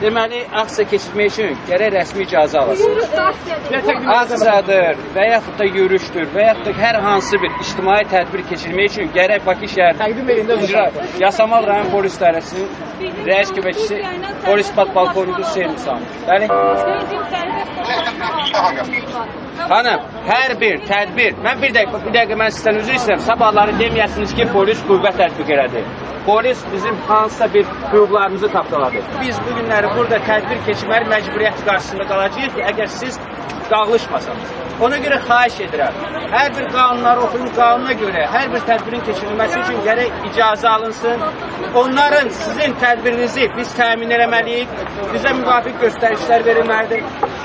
Deməli, aksiya keçirmək üçün gərək rəsmi icazə alasınız. Aksiyadır və yaxud da yürüşdür və yaxud da hər hansı bir ictimai tədbir keçirmək üçün gərək Bakı şəhər Yasamal rayon polis idarəsinin rəis köməkçisi polis podpolkovniki Hüseyn Müsəmmil. Xanım, hər bir tədbir, mən bir dəqiqə mən sizdən üzr istəyirəm, sabahları deməyəsiniz ki, polis qüvvə tətbiq elədi. Polis bizim hansısa bir hüquqlarımızı tapdaladı. Biz bu günləri burada tədbir keçirməli məcburiyyət qarşısında qalacağıq ki, əgər siz dağılışmasanız. Ona görə xahiş edirəm. Hər bir qanunları oxuyun, qanuna görə hər bir tədbirin keçirilməsi üçün gərək icazə alınsın. Onların sizin tədbirinizi biz təmin eləməliyik, bizə müvafiq göstərişlər verilməlidir.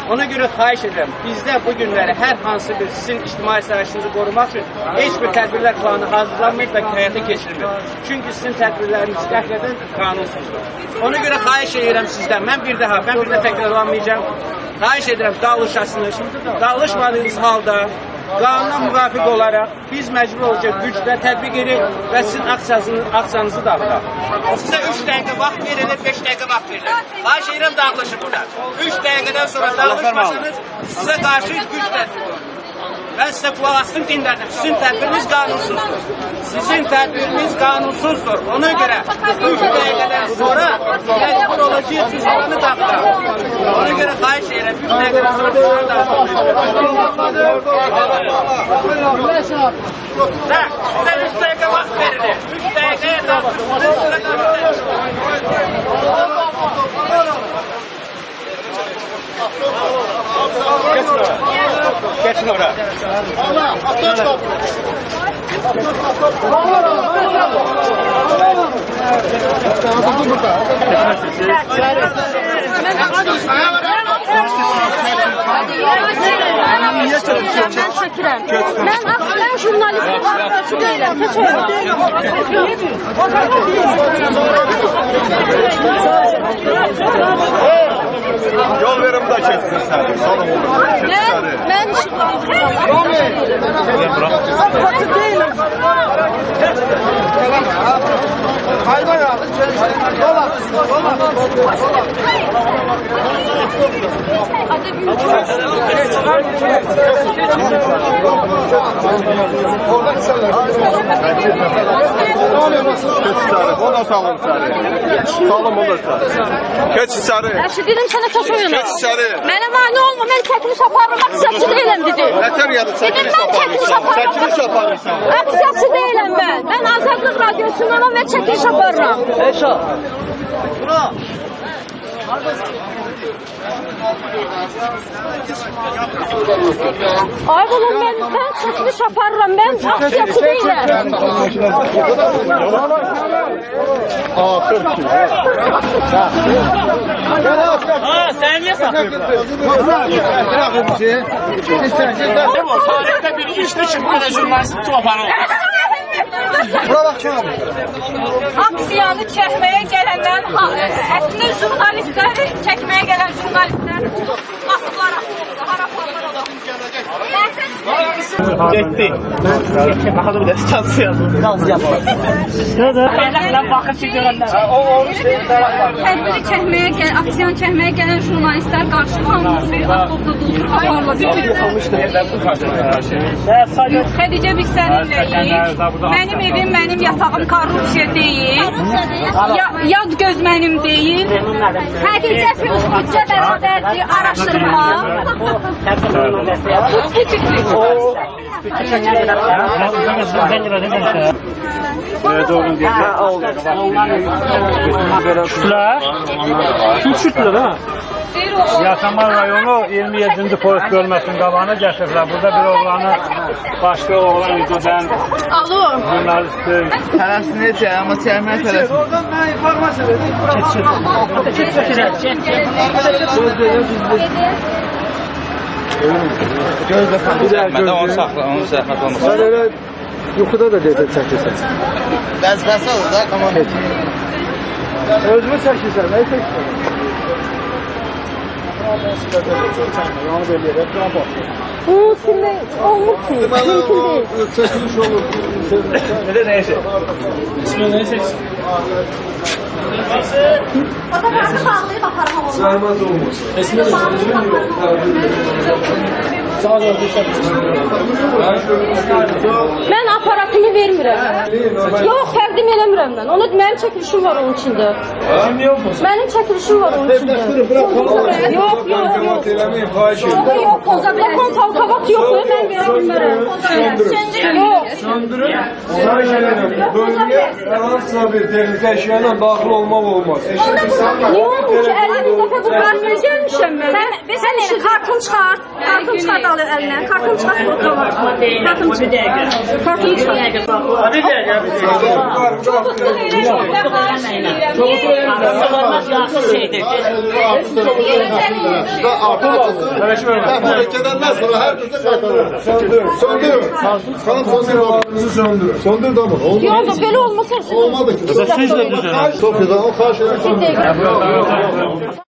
Ona görə xahiş edirəm, bizdə bu günləri hər hansı bir sizin ictimai sərvətinizi qorumaq üçün heç bir tədbirlər planı hazırlanmayıb və həyata keçirilmir. Çünki sizin tədbirləriniz qəflətən qanunsuzdur. Ona görə xahiş edirəm sizdən, mən bir də təkrarlanmayacağam. Xahiş edirəm, dağılışasınız, dağılışmadığınız halda qanuna müvafiq olaraq biz məcbur olacaq güclə tətbiq edək və sizin aksiyanızı dağılaq. Sizə 3 dəqiqə vaxt verilir, 5 dəqiqə vaxt verilir. Xahiş edirəm, dağılışı burada. 3 dəqiqədən sonra dağılışmasanız, sizə qarşı güc tətbiq olur. Mən sizə qulaq asdım, dinlədim. Sizin tədbiriniz qanunsuzdur. Sizin tədbiriniz qanunsuzdur. Ona görə 3 dəqiqədən sonra məcbur olacaq siz oranı dağılaq. Ona görə xahiş edirəm, 3 dəqiqədən sonra dağılışmasanız sizə 3 dəqiqə vaxt verilir. 3 dəqiqəyə dağılışmasanız. Geçin oraya. Ben jurnalistim. Yol verin bu da çeksin seni. Sorun olur. Ben avukatı değilim. Hayvan yağlı. Keç içeri. Dedim sana keç oyunu. Keç içeri. Mənim mani olma, mən çəkiliş aparım, aksiyası deyiləm dedi. Nətər yadır çəkiliş aparırsan? Çəkiliş aparırsan. Aksiyası deyiləm mən. Mən Azadlıq Radiosundanam və çəkiliş aparıram. Eşo. Bura. Ay bunun mən çəkiliş aparıram, mən aksiyası deyiləm. Ha, sen niye satıyorsun? Tarihte bir işti çıkma da jurnalistik toparı oldu. Bura bak canım. Aksiyanı çekmeye gelenden, aslında jurnalistleri çekmeye gelen jurnalistler basıklar atıldı, harapanlar oldu. Gettik. Bakalım da stansı yazıldı. Stansı yapalım. Lan bakır ki görenler. Tədbiri çekmeye gelen, aksiyanı çekmeye gelen jurnalistler karşı kalmaz bir avtobda doldurup aparla bitirdi. Xədicə biz səninlə yiyik. Mənim evim, mənim yatağım korrupsiya deyil, yad göz mənim deyil, həqiqət bir büdcə bərabərdir, araşdırma, bu küçükdür. Şükürlər, küçükdür ha? Yasamal rayonu 27-ci polis bölməsinin qabağına gətiriblər. Burada bir oğlanı, başqa oğlan yüzüdən jurnalistdir. Tələsi necə, amma çəkmək tələsi. Oradan mənə informasiya verir. Çıt. Söz deyir, bizdir. Məndə onu zəhmət olmasın. Sən elə yuxuda da deyəcək çəkirsən. Bəzbəsə olur da, qaman etsin. Özümü çəkirsən, nəyi çəkirsən? Bu silme olur ki, mümkün değil. Çekiliş olur. Neden neyse? İsmi neyse? Neyse. Fotoğrafı bağlayıp aparma olur. Zahmet olmaz. İsmi neyse? Mən aparatımı vermirəm. Yox, təqdim eləmirəm mən. Ona mənim çəkilişim var onun içində. Mənim çəkilişim var onun içində. Yox, yox, yox. Yox, poza bilmərəm. Kavak yox, mən verə bilmərəm. Söndürün. Ona görə bölgəyə hansısa bir texniki əşyayla daxil olmaq olmaz. Niyə olmur ki? 50 dəfə bu qarşıya gəlmişəm mən. Sən kartını çıxart. Kartını çıxart. Alır eline. Kartım çıkart burada var. Kartım çıkart. Kartım çıkart. Çok tuttu öyle. Çok tuttu öyle. Nasıl şey dedi? Söndür. Söndür. Kanım söndür. Söndür da mı? Yok da böyle olmasa. Olmadı ki. Topya'dan o karşıya.